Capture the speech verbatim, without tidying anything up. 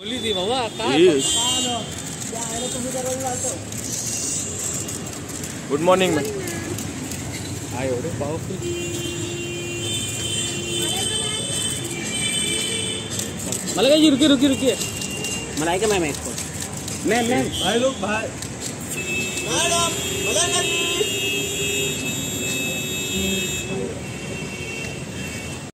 खोली ती भाऊ आता गुड मॉर्निंग मॅम काय एवढे पावरफुल मलाइका जी रुकिए रुकिए रुकिए मलाइका मैम मैम मैम भाई लोग भाई मैडम मलाइका जी।